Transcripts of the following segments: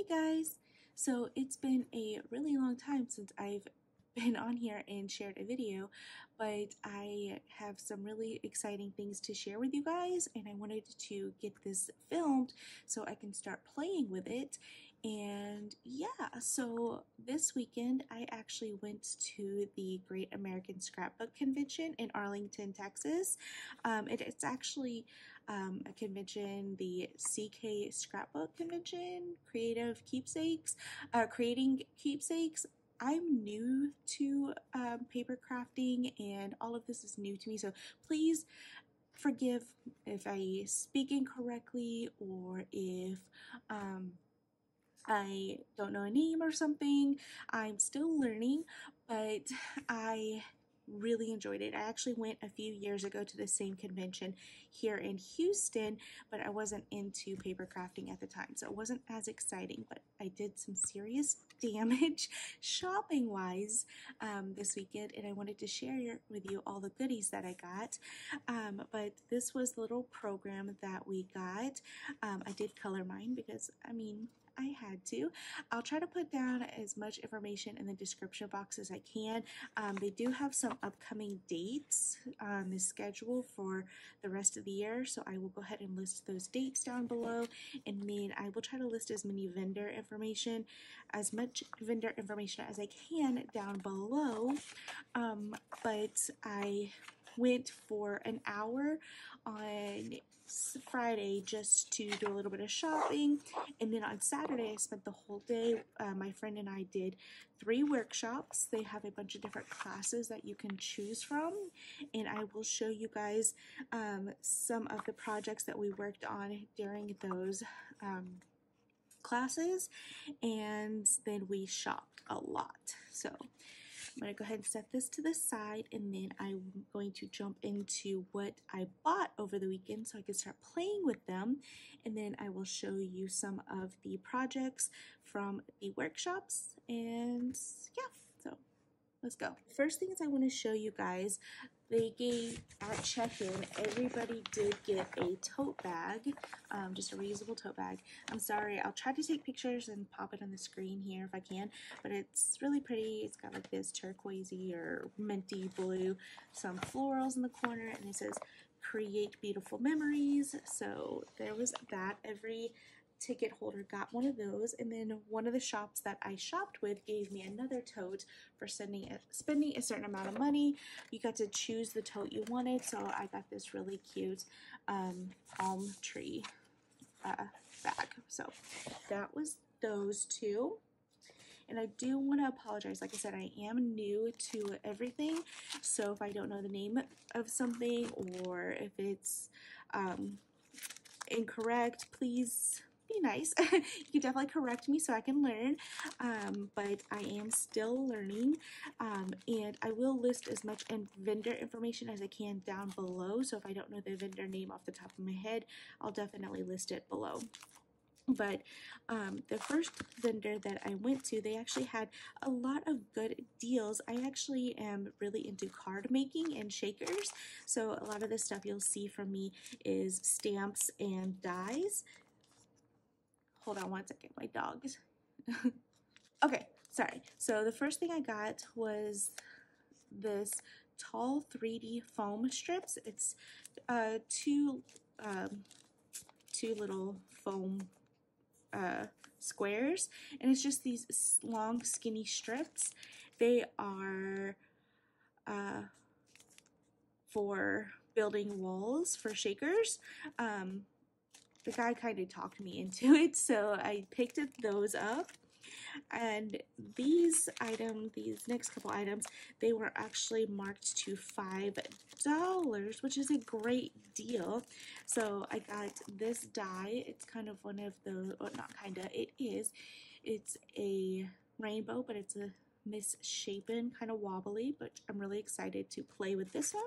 Hey guys! So it's been a really long time since I've been on here and shared a video, but I have some really exciting things to share with you guys, and I wanted to get this filmed so I can start playing with it. And yeah, so this weekend I actually went to the Great American Scrapbook Convention in Arlington, Texas. It's actually a convention, the CK Scrapbook Convention, Creative Keepsakes, Creating Keepsakes. I'm new to paper crafting and all of this is new to me, so please forgive if I speak incorrectly or if I don't know a name or something. I'm still learning, but I really enjoyed it. I actually went a few years ago to the same convention here in Houston, but I wasn't into paper crafting at the time, so it wasn't as exciting, but I did some serious damage shopping wise this weekend, and I wanted to share with you all the goodies that I got. But this was the little program that we got. I did color mine because, I mean, I had to. I'll try to put down as much information in the description box as I can. They do have some upcoming dates on the schedule for the rest of the year, so I will go ahead and list those dates down below, and then I will try to list as many vendor information, as much vendor information as I can down below. But I went for an hour on Friday just to do a little bit of shopping, and then on Saturday I spent the whole day. My friend and I did 3 workshops. They have a bunch of different classes that you can choose from, and I will show you guys some of the projects that we worked on during those classes, and then we shopped a lot. So I'm going to go ahead and set this to the side, and then I'm going to jump into what I bought over the weekend so I can start playing with them, and then I will show you some of the projects from the workshops. And yeah, so let's go. First things I want to show you guys, they gave, at check-in, everybody did get a tote bag, just a reusable tote bag. I'm sorry, I'll try to take pictures and pop it on the screen here if I can, but it's really pretty. It's got like this turquoisey or minty blue, some florals in the corner, and it says, "Create Beautiful Memories." So there was that. Every ticket holder got one of those, and then one of the shops that I shopped with gave me another tote for spending a certain amount of money. You got to choose the tote you wanted, so I got this really cute palm tree bag. So that was those two. And I do want to apologize. Like I said, I am new to everything, so if I don't know the name of something or if it's incorrect, please be nice. You can definitely correct me so I can learn, but I am still learning, and I will list as much vendor information as I can down below, so if I don't know the vendor name off the top of my head, I'll definitely list it below. But the first vendor that I went to, they actually had a lot of good deals. I actually am really into card making and shakers, so a lot of the stuff you'll see from me is stamps and dies. Hold on one second, my dogs. Okay, sorry. So the first thing I got was this tall 3D foam strips. It's two little foam squares, and it's just these long skinny strips. They are for building walls for shakers. The guy kind of talked me into it, so I picked those up. And these next couple items, they were actually marked to $5, which is a great deal. So I got this die. It's kind of one of the, well, not kinda, it is. It's a rainbow, but it's a misshapen, kind of wobbly, but I'm really excited to play with this one.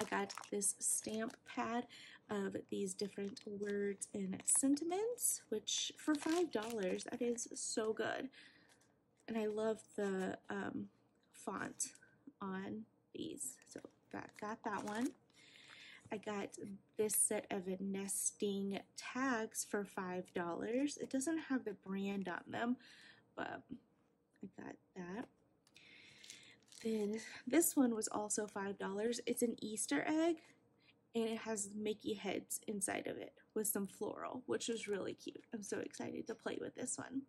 I got this stamp pad of these different words and sentiments, which for $5, that is so good. And I love the font on these, so got that one. I got this set of nesting tags for $5. It doesn't have the brand on them, but I got that. Then this one was also $5. It's an Easter egg, and it has Mickey heads inside of it with some floral, which is really cute. I'm so excited to play with this one.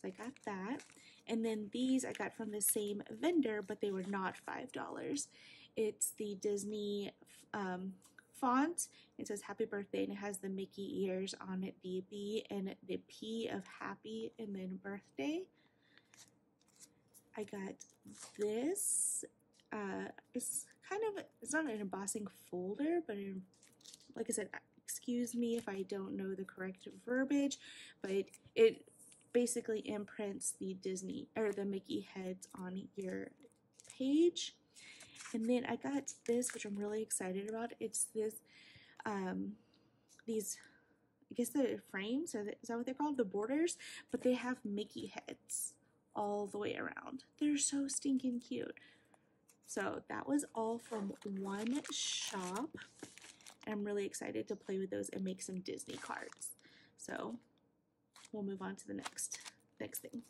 So I got that. And then these I got from the same vendor, but they were not $5. It's the Disney font. It says happy birthday, and it has the Mickey ears on it, the B and the P of happy, and then birthday. I got this. It's kind of, it's not an embossing folder, but like I said, excuse me if I don't know the correct verbiage, but it basically imprints the Disney or the Mickey heads on your page. And then I got this, which I'm really excited about. It's this, these, I guess the frames, is that what they're called? The borders, but they have Mickey heads all the way around. They're so stinking cute. So that was all from one shop. I'm really excited to play with those and make some Disney cards. So we'll move on to the next thing.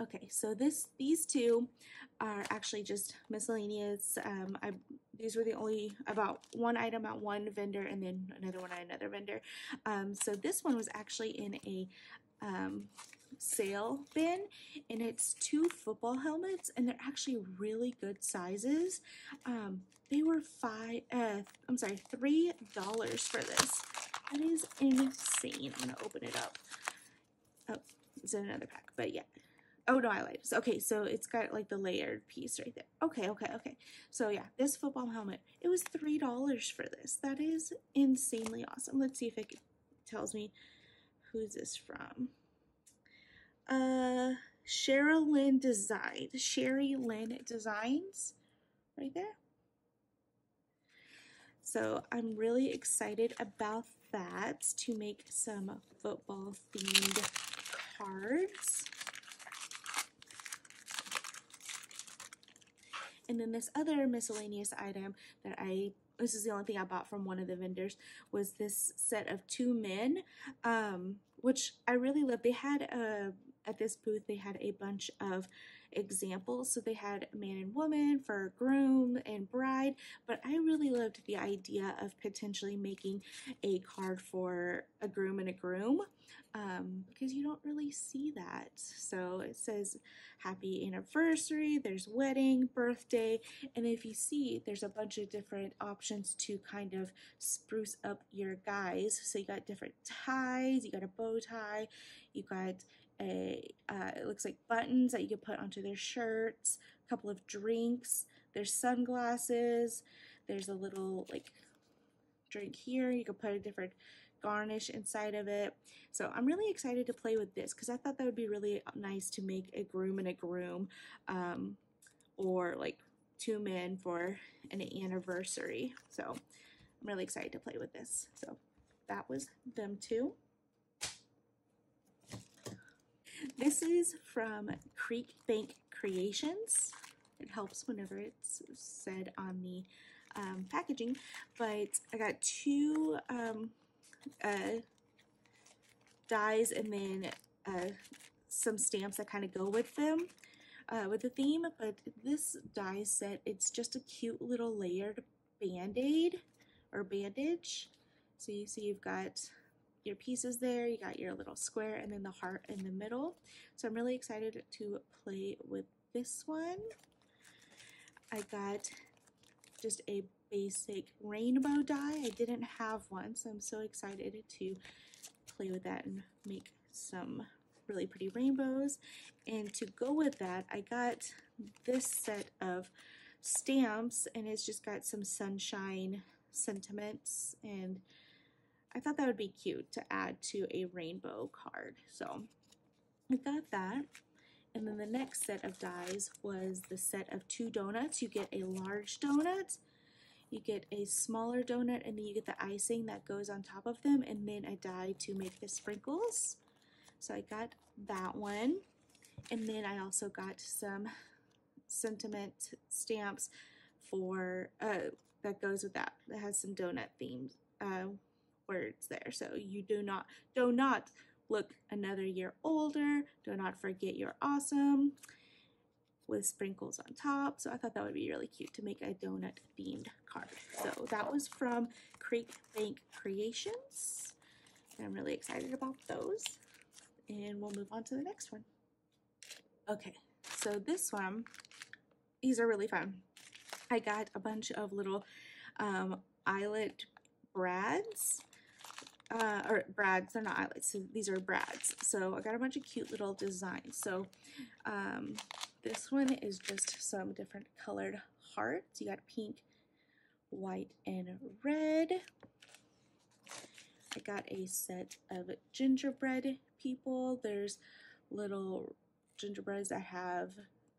Okay, so these two are actually just miscellaneous. These were the only, I bought one item at one vendor and then another one at another vendor. So this one was actually in a sale bin, and it's two football helmets, and they're actually really good sizes. They were $3 for this. That is insane. I'm gonna open it up. Oh, it's in another pack, but yeah. Oh no, I lied. Okay, so it's got like the layered piece right there. Okay. So yeah, this football helmet, it was $3 for this. That is insanely awesome. Let's see if it tells me who's this from. Cheryl Lynn Designs. Sherry Lynn Designs, right there. So I'm really excited about that to make some football themed cards. And then this other miscellaneous item that this is the only thing I bought from one of the vendors, was this set of two men, which I really love. They had at this booth, they had a bunch of examples. So they had man and woman for groom and bride, but I really loved the idea of potentially making a card for a groom and a groom, because you don't really see that. So it says happy anniversary, there's wedding, birthday, and if you see, there's a bunch of different options to kind of spruce up your guys. So you got different ties, you got a bow tie, you got it looks like buttons that you could put onto their shirts, a couple of drinks, there's sunglasses, there's a little like drink here, you could put a different garnish inside of it. So I'm really excited to play with this because I thought that would be really nice to make a groom and a groom, or like two men for an anniversary. So I'm really excited to play with this. So that was them too. This is from Creek Bank Creations. It helps whenever it's said on the packaging, but I got two dies and then some stamps that kind of go with them, with the theme. But this die set, it's just a cute little layered band-aid or bandage. So you see you've got your pieces there, you got your little square, and then the heart in the middle. So I'm really excited to play with this one. I got just a basic rainbow die. I didn't have one, so I'm so excited to play with that and make some really pretty rainbows. And to go with that, I got this set of stamps, and it's just got some sunshine sentiments, and I thought that would be cute to add to a rainbow card. So I got that. And then the next set of dies was the set of two donuts. You get a large donut, you get a smaller donut, and then you get the icing that goes on top of them, and then a die to make the sprinkles. So I got that one. And then I also got some sentiment stamps for that goes with that. It has some donut themed words there. So you do not look another year older. Do not forget you're awesome, with sprinkles on top. So I thought that would be really cute to make a donut themed card. So that was from Creek Bank Creations. And I'm really excited about those. And we'll move on to the next one. Okay, so this one, these are really fun. I got a bunch of little eyelet brads. Or brads, they're not eyelets, so these are brads. So I got a bunch of cute little designs. So this one is just some different colored hearts. You got pink, white, and red. I got a set of gingerbread people. There's little gingerbreads that have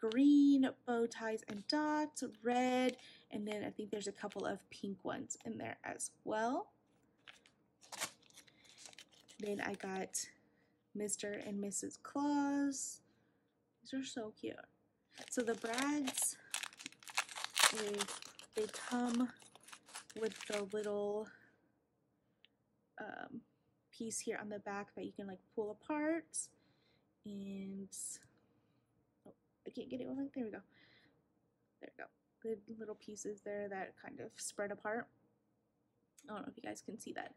green bow ties and dots, red, and then I think there's a couple of pink ones in there as well. Then I got Mr. and Mrs. Claus. These are so cute. So the brads, they come with the little piece here on the back that you can like pull apart. And oh, I can't get it over. There we go. There we go. Good little pieces there that kind of spread apart. I don't know if you guys can see that,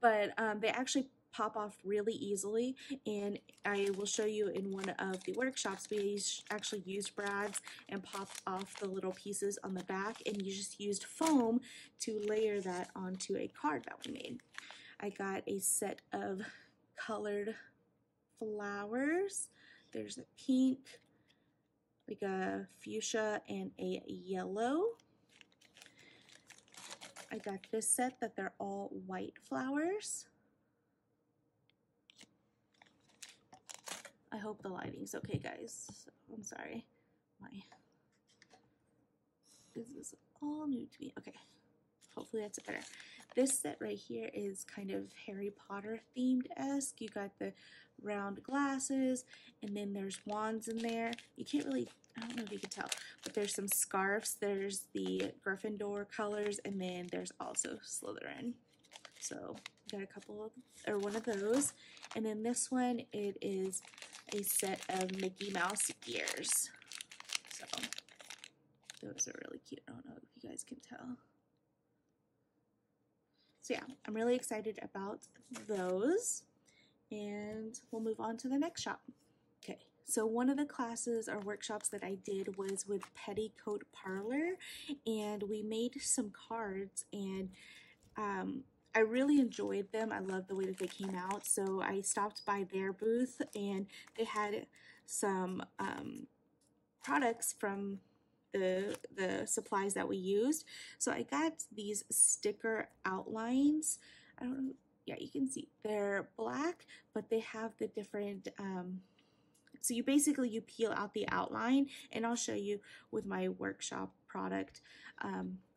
but they actually pop off really easily, and I will show you in one of the workshops we actually used brads and popped off the little pieces on the back, and you just used foam to layer that onto a card that we made. I got a set of colored flowers. There's a pink, like a fuchsia, and a yellow. I got this set that they're all white flowers. I hope the lighting's okay, guys. I'm sorry. This is all new to me. Okay, hopefully that's better. This set right here is kind of Harry Potter themed-esque. You got the round glasses, and then there's wands in there. You can't really, I don't know if you can tell, but there's some scarves. There's the Gryffindor colors, and then there's also Slytherin. So got a couple of, or one of those. And then this one, it is a set of Mickey Mouse ears. So those are really cute. I don't know if you guys can tell. So yeah, I'm really excited about those, and we'll move on to the next shop. Okay, so one of the classes or workshops that I did was with Petticoat Parlor, and we made some cards, and I really enjoyed them. I loved the way that they came out. So I stopped by their booth, and they had some products from the supplies that we used. So I got these sticker outlines. I don't know. Yeah, you can see they're black, but they have the different. So you basically you peel out the outline, and I'll show you with my workshop product.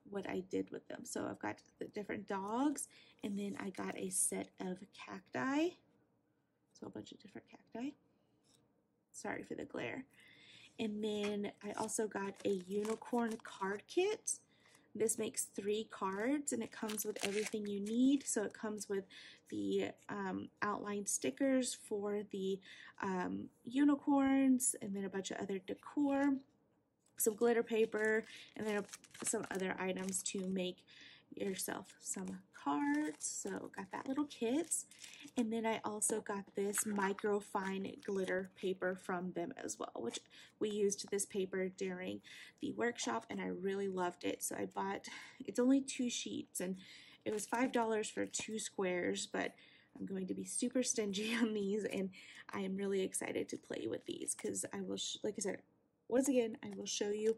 What I did with them. So I've got the different dogs, and then I got a set of cacti. So a bunch of different cacti. Sorry for the glare. And then I also got a unicorn card kit. This makes 3 cards, and it comes with everything you need. So it comes with the outlined stickers for the unicorns, and then a bunch of other decor, some glitter paper, and then some other items to make yourself some cards. So got that little kit. And then I also got this microfine glitter paper from them as well, which we used this paper during the workshop, and I really loved it. So I bought, it's only 2 sheets, and it was $5 for 2 squares, but I'm going to be super stingy on these, and I am really excited to play with these because I will, like I said, once again, I will show you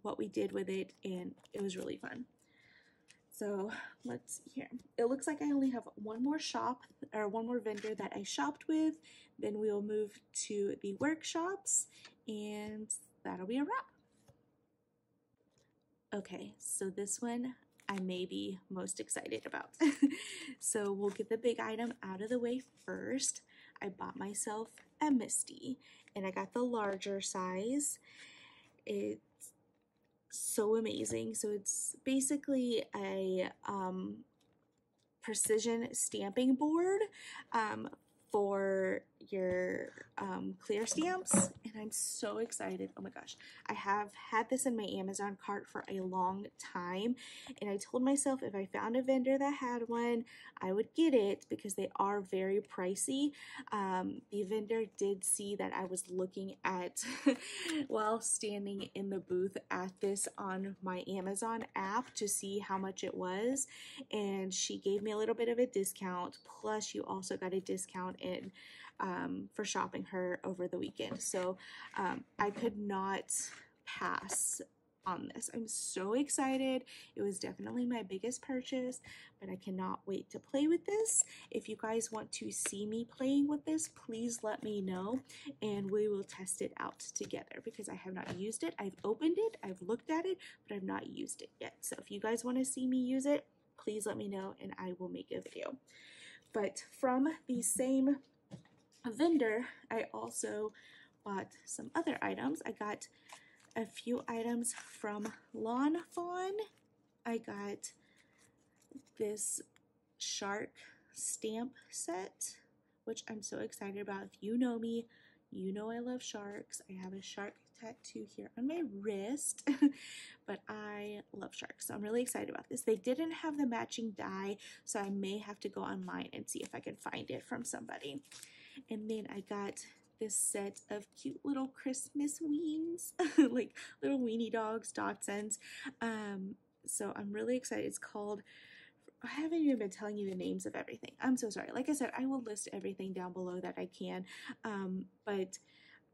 what we did with it, and it was really fun. So let's see here. It looks like I only have one more shop, or one more vendor that I shopped with. Then we will move to the workshops, and that'll be a wrap. Okay, so this one I may be most excited about. So we'll get the big item out of the way first. I bought myself a MISTI, and I got the larger size. It's so amazing. So it's basically a precision stamping board for your clear stamps, and I'm so excited. Oh my gosh, I have had this in my Amazon cart for a long time, and I told myself if I found a vendor that had one, I would get it because they are very pricey. The vendor did see that I was looking at while standing in the booth at this on my Amazon app to see how much it was, and she gave me a little bit of a discount, plus you also got a discount in for shopping her over the weekend. So I could not pass on this. I'm so excited. It was definitely my biggest purchase, but I cannot wait to play with this. If you guys want to see me playing with this, please let me know and we will test it out together, because I have not used it. I've opened it, I've looked at it, but I've not used it yet. So if you guys want to see me use it, please let me know and I will make a video. But from the same vendor, I also bought some other items. I got a few items from Lawn Fawn. I got this shark stamp set, which I'm so excited about. If you know me, you know I love sharks. I have a shark tattoo here on my wrist, but I love sharks, so I'm really excited about this. They didn't have the matching die, so I may have to go online and see if I can find it from somebody. And then I got this set of cute little Christmas weens, like little weenie dogs, Dotsons. So I'm really excited. It's called, I haven't even been telling you the names of everything. I'm so sorry. Like I said, I will list everything down below that I can, but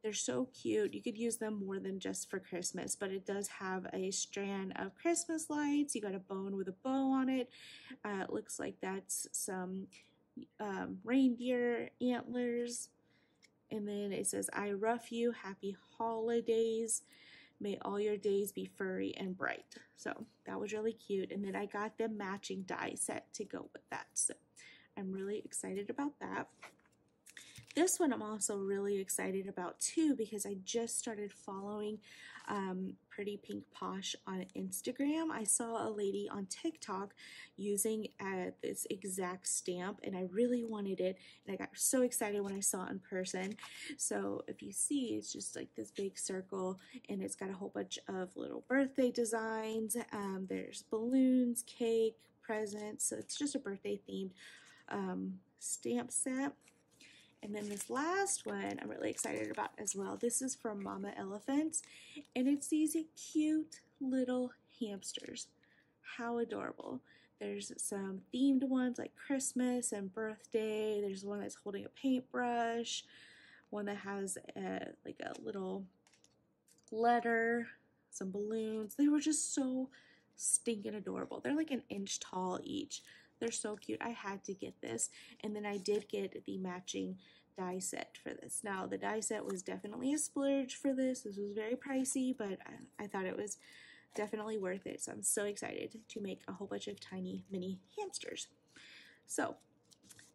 they're so cute. You could use them more than just for Christmas, but it does have a strand of Christmas lights. You got a bone with a bow on it. It looks like that's some reindeer antlers. And then it says, I rough you, happy holidays. May all your days be furry and bright. So that was really cute. And then I got the matching die set to go with that. So I'm really excited about that. This one I'm also really excited about too, because I just started following Pretty Pink Posh on Instagram. I saw a lady on TikTok using this exact stamp, and I really wanted it, and I got so excited when I saw it in person. So if you see, it's just like this big circle, and it's got a whole bunch of little birthday designs. There's balloons, cake, presents, so it's just a birthday themed stamp set. And then this last one I'm really excited about as well. This is from Mama Elephant, and it's these cute little hamsters. How adorable. There's some themed ones like Christmas and birthday. There's one that's holding a paintbrush, one that has like a little letter, some balloons. They were just so stinking adorable. They're like an inch tall each. They're so cute. I had to get this, and then I did get the matching die set for this. Now, the die set was definitely a splurge for this. This was very pricey, but I thought it was definitely worth it, so I'm so excited to make a whole bunch of tiny mini hamsters. So,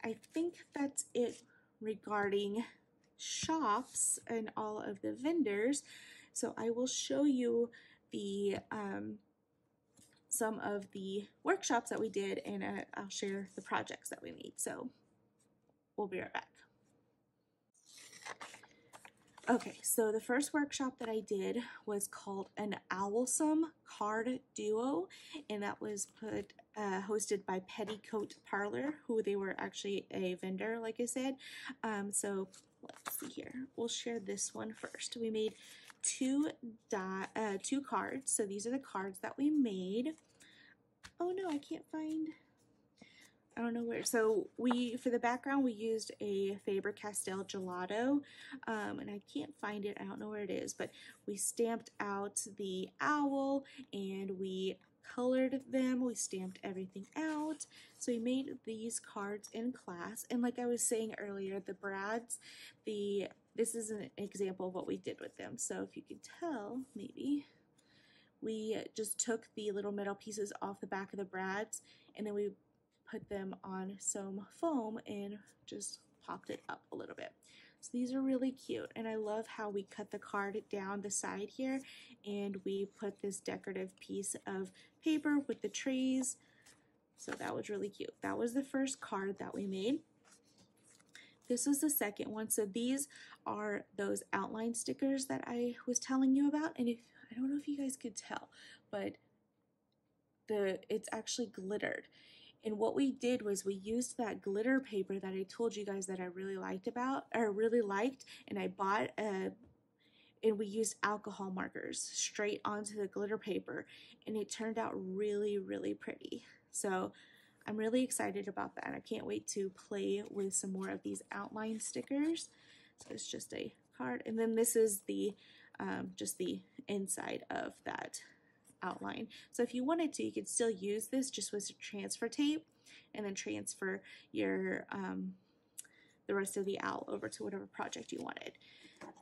I think that's it regarding shops and all of the vendors. So, I will show you the some of the workshops that we did, and I'll share the projects that we made. So we'll be right back. Okay, so the first workshop that I did was called an Owlsome Card Duo, and that was put hosted by Petticoat Parlor, who they were actually a vendor, like I said. So let's see here. We'll share this one first. We made two cards. So these are the cards that we made. Oh no, I can't find, I don't know where. So for the background, we used a Faber-Castell gelato, and I can't find it. I don't know where it is, but we stamped out the owl and we colored them. We stamped everything out. So we made these cards in class. And like I was saying earlier, the brads, this is an example of what we did with them. So if you can tell, maybe, we just took the little metal pieces off the back of the brads, and then we put them on some foam and just popped it up a little bit. cards. These are really cute, and I love how we cut the card down the side here and we put this decorative piece of paper with the trees. So that was really cute. That was the first card that we made. This was the second one. So these are those outline stickers that I was telling you about. And if I don't know if you guys could tell, but it's actually glittered. And what we did was we used that glitter paper that I told you guys that I really liked and I bought and we used alcohol markers straight onto the glitter paper, and it turned out really, really pretty. So I'm really excited about that. I can't wait to play with some more of these outline stickers. So it's just a card. And then this is the just the inside of that outline. So if you wanted to, you could still use this just with transfer tape and then transfer your the rest of the owl over to whatever project you wanted.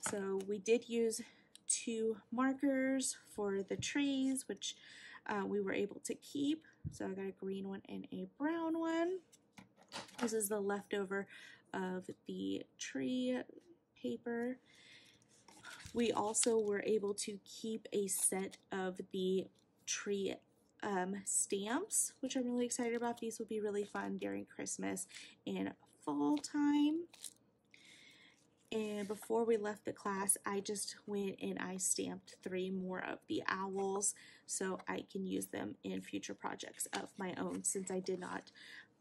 So we did use 2 markers for the trees, which we were able to keep. So I got a green one and a brown one. This is the leftover of the tree paper. We also were able to keep a set of the tree stamps, which I'm really excited about. These will be really fun during Christmas and fall time. And before we left the class, I just went and I stamped 3 more of the owls so I can use them in future projects of my own, since I did not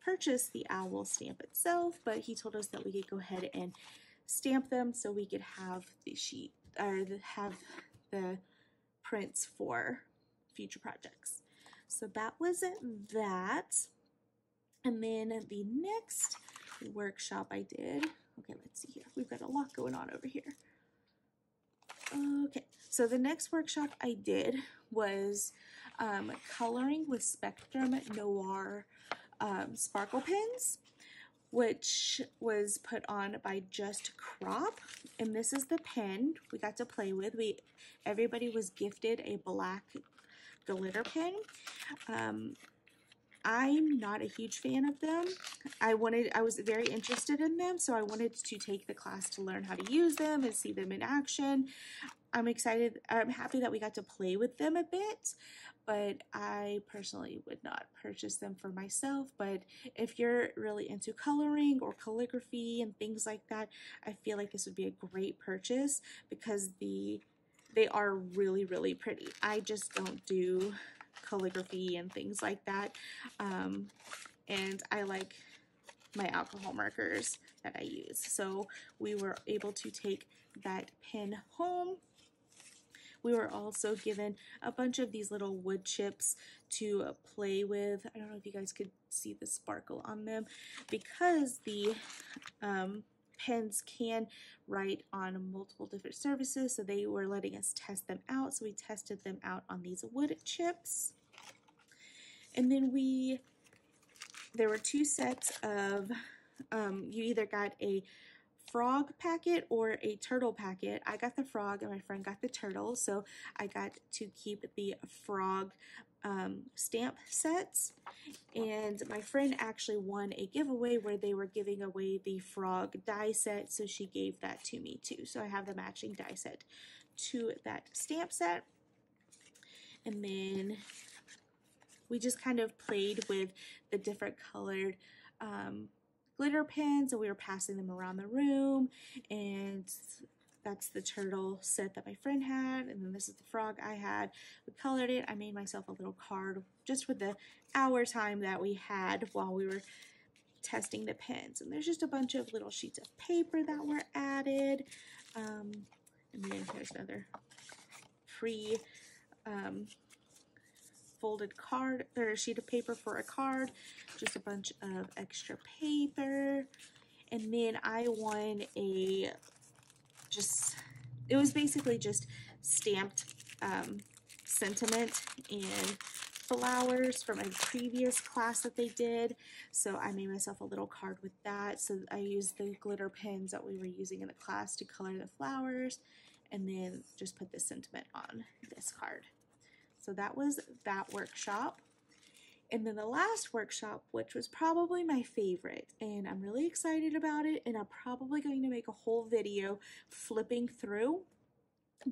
purchase the owl stamp itself, but he told us that we could go ahead and stamp them so we could have the sheet or have the prints for future projects. So that was that. And then the next workshop I did, okay, let's see here. We've got a lot going on over here. Okay, so the next workshop I did was coloring with Spectrum Noir sparkle pens, which was put on by Just Crop. And this is the pen we got to play with. Everybody was gifted a black glitter pen. I'm not a huge fan of them. I was very interested in them, so I wanted to take the class to learn how to use them and see them in action. I'm happy that we got to play with them a bit, but I personally would not purchase them for myself. But if you're really into coloring or calligraphy and things like that, I feel like this would be a great purchase because they are really, really pretty. I just don't do calligraphy and things like that, and I like my alcohol markers that I use. So we were able to take that pen home. We were also given a bunch of these little wood chips to play with. I don't know if you guys could see the sparkle on them, because the pens can write on multiple different surfaces, so they were letting us test them out. So we tested them out on these wood chips. And then there were 2 sets of, you either got a frog packet or a turtle packet. I got the frog and my friend got the turtle, so I got to keep the frog stamp sets. And my friend actually won a giveaway where they were giving away the frog die set, so she gave that to me too. So I have the matching die set to that stamp set. And then we just kind of played with the different colored glitter pens, and we were passing them around the room. And that's the turtle set that my friend had, and then this is the frog I had. We colored it. I made myself a little card just with the hour time that we had while we were testing the pens. And there's just a bunch of little sheets of paper that were added. And then here's another folded card, or a sheet of paper for a card, just a bunch of extra paper. And then I won it was basically just stamped sentiment and flowers from a previous class that they did. So I made myself a little card with that. So I used the glitter pens that we were using in the class to color the flowers, and then just put the sentiment on this card. So that was that workshop. And then the last workshop, which was probably my favorite, and I'm really excited about it, and I'm probably going to make a whole video flipping through,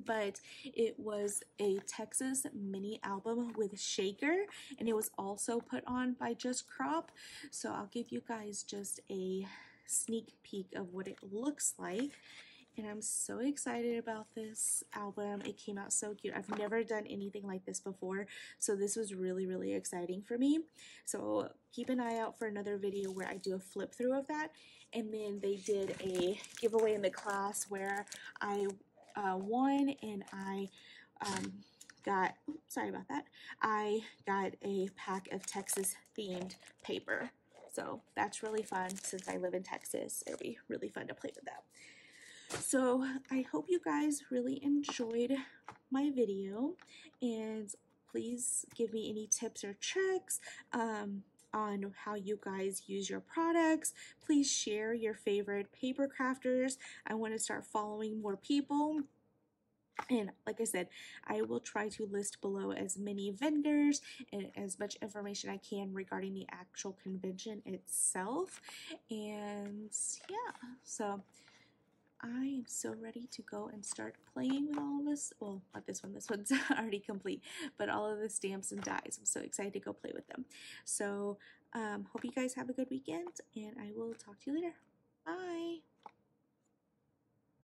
but it was a Texas mini album with Shaker, and it was also put on by Just Crop. So I'll give you guys just a sneak peek of what it looks like. And I'm so excited about this album. It came out so cute. I've never done anything like this before, so this was really, really exciting for me. So keep an eye out for another video where I do a flip through of that. And then they did a giveaway in the class where I won, and I got, oops, sorry about that, I got a pack of Texas themed paper. So that's really fun. Since I live in Texas, it'll be really fun to play with that. So I hope you guys really enjoyed my video, and please give me any tips or tricks on how you guys use your products. Please share your favorite paper crafters. I want to start following more people. And like I said, I will try to list below as many vendors and as much information I can regarding the actual convention itself. And yeah, so I am so ready to go and start playing with all of this. Well, not this one, this one's already complete, but all of the stamps and dies. I'm so excited to go play with them. So hope you guys have a good weekend, and I will talk to you later. Bye.